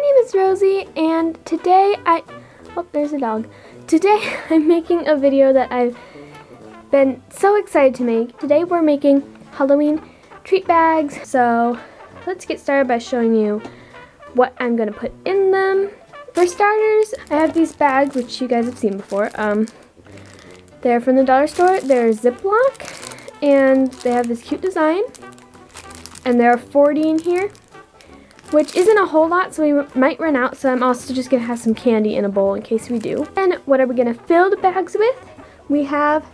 name is Rosie, and today there's a dog. Today I'm making a video that I've been so excited to make. Today we're making Halloween treat bags. So let's get started by showing you what I'm gonna put in them. For starters, I have these bags which you guys have seen before. They're from the dollar store. They're Ziploc, and they have this cute design. And there are 40 in here, which isn't a whole lot, so we might run out, so I'm also just going to have some candy in a bowl in case we do. And what are we going to fill the bags with? We have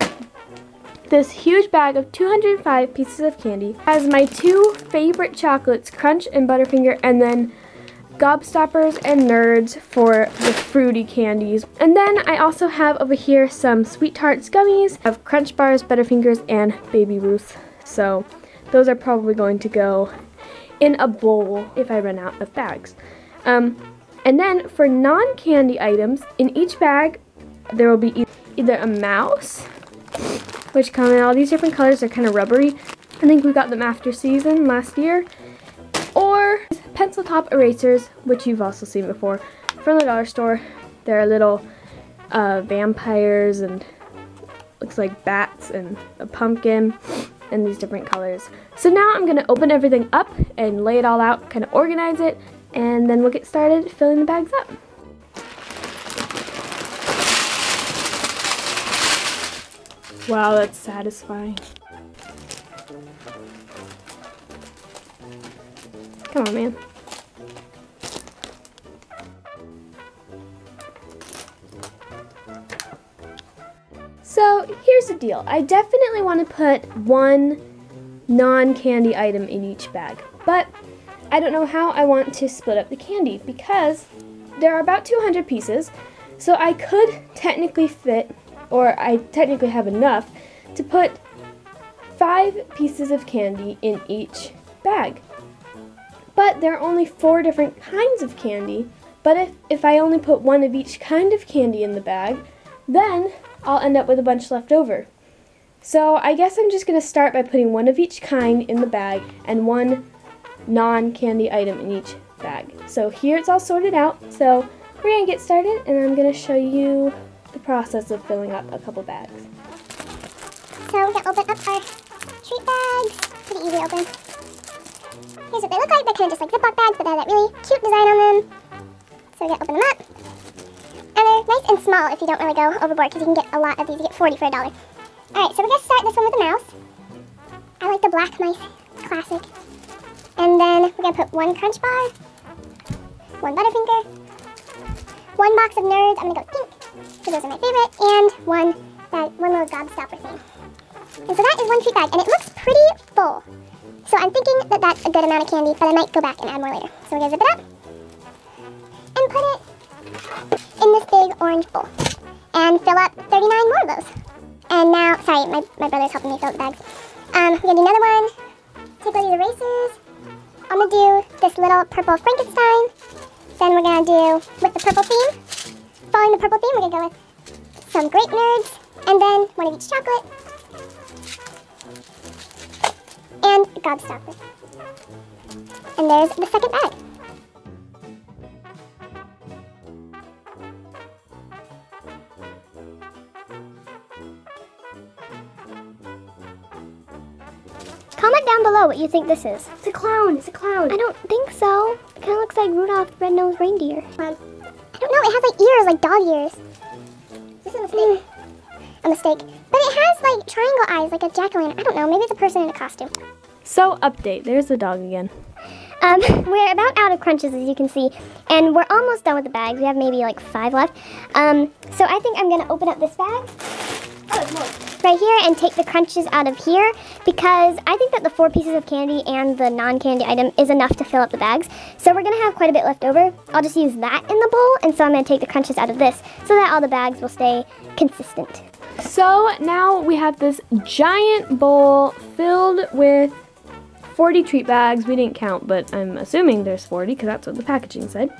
this huge bag of 205 pieces of candy. It has my two favorite chocolates, Crunch and Butterfinger, and then Gobstoppers and Nerds for the fruity candies. And then I also have over here some Sweet Tarts gummies. I have Crunch Bars, Butterfingers, and Baby Ruth, so those are probably going to go in a bowl if I run out of bags. And then for non-candy items, in each bag there will be either a mouse, which come in all these different colors. They're kind of rubbery. I think we got them after season last year. Or pencil top erasers, which you've also seen before from the dollar store. They're little vampires and looks like bats and a pumpkin, and these different colors. So now I'm going to open everything up and lay it all out, kind of organize it, and then we'll get started filling the bags up. Wow, that's satisfying. Come on, man. So here's the deal. I definitely want to put one non-candy item in each bag, but I don't know how I want to split up the candy because there are about 200 pieces, so I could technically fit, or I technically have enough to put 5 pieces of candy in each bag. But there are only 4 different kinds of candy, but if I only put one of each kind of candy in the bag, then I'll end up with a bunch left over. So I guess I'm just going to start by putting one of each kind in the bag and one non-candy item in each bag. So here it's all sorted out. So we're going to get started, and I'm going to show you the process of filling up a couple bags. Now we're going to open up our treat bags. Pretty easy to open. Here's what they look like. They're kind of just like Ziploc bags, but they have that really cute design on them. So we're going to open them up. And they're nice and small if you don't really go overboard, because you can get a lot of these. You get 40 for a $1. Alright, so we're going to start this one with a mouse. I like the black mice, classic. And then we're going to put one Crunch Bar, one Butterfinger, one box of Nerds. I'm going to go pink, because those are my favorite, and one little Gobstopper thing. And so that is one treat bag, and it looks pretty full. So I'm thinking that that's a good amount of candy, but I might go back and add more later. So we're going to zip it up and put it in this big orange bowl and fill up 39 more of those. And now, sorry, my brother's helping me fill the bags. We're gonna do another one. Take all these erasers. I'm gonna do this little purple Frankenstein. Then we're gonna do, with the purple theme, following the purple theme, we're gonna go with some grape Nerds, and then one of each chocolate and Gobstopper. And there's the second bag. Comment down below what you think this is. It's a clown. It's a clown. I don't think so. It kind of looks like Rudolph the Red-Nosed Reindeer. I don't know. It has like ears, like dog ears. This is a mistake. A mistake. But it has like triangle eyes, like a jack-o'-lantern. I don't know. Maybe it's a person in a costume. So update. There's the dog again. We're about out of Crunches, as you can see, and we're almost done with the bags. We have maybe like 5 left. So I think I'm gonna open up this bag. Right here, and take the Crunches out of here, because I think that the 4 pieces of candy and the non-candy item is enough to fill up the bags. So we're gonna have quite a bit left over. I'll just use that in the bowl, and so I'm gonna take the Crunches out of this so that all the bags will stay consistent. So now we have this giant bowl filled with 40 treat bags. We didn't count, but I'm assuming there's 40 because that's what the packaging said.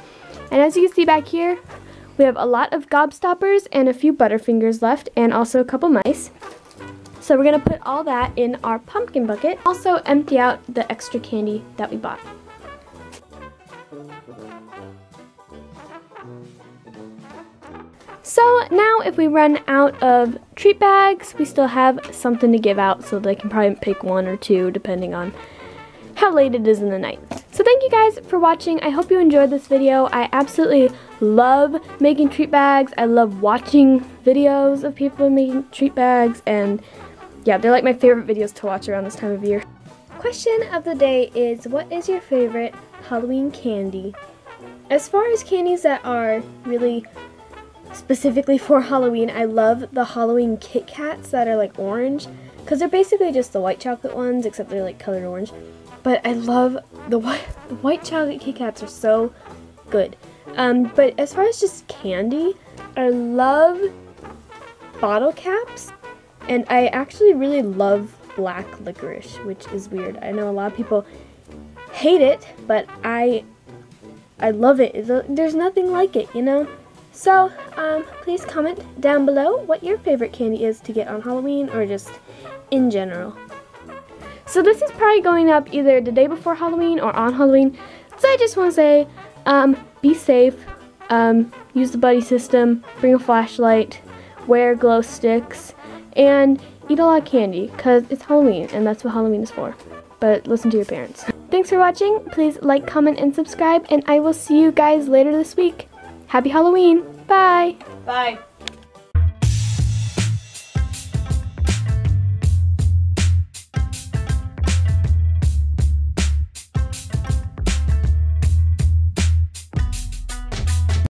And as you can see back here, we have a lot of Gobstoppers and a few Butterfingers left, and also a couple mice. So we're going to put all that in our pumpkin bucket. Also empty out the extra candy that we bought. So now if we run out of treat bags, we still have something to give out, so they can probably pick one or two depending on how late it is in the night. So thank you guys for watching. I hope you enjoyed this video. I absolutely love making treat bags. I love watching videos of people making treat bags, and yeah, they're like my favorite videos to watch around this time of year. Question of the day is, what is your favorite Halloween candy? As far as candies that are really specifically for Halloween, I love the Halloween Kit Kats that are like orange, because they're basically just the white chocolate ones except they're like colored orange. But I love the white chocolate Kit Kats are so good. But as far as just candy, I love bottle caps, and I actually really love black licorice, which is weird. I know a lot of people hate it, but I love it. There's nothing like it, you know? So, please comment down below what your favorite candy is to get on Halloween or just in general. So this is probably going up either the day before Halloween or on Halloween. So I just want to say, be safe, use the buddy system, bring a flashlight, wear glow sticks, and eat a lot of candy because it's Halloween and that's what Halloween is for. But listen to your parents. Thanks for watching. Please like, comment, and subscribe, and I will see you guys later this week. Happy Halloween. Bye. Bye.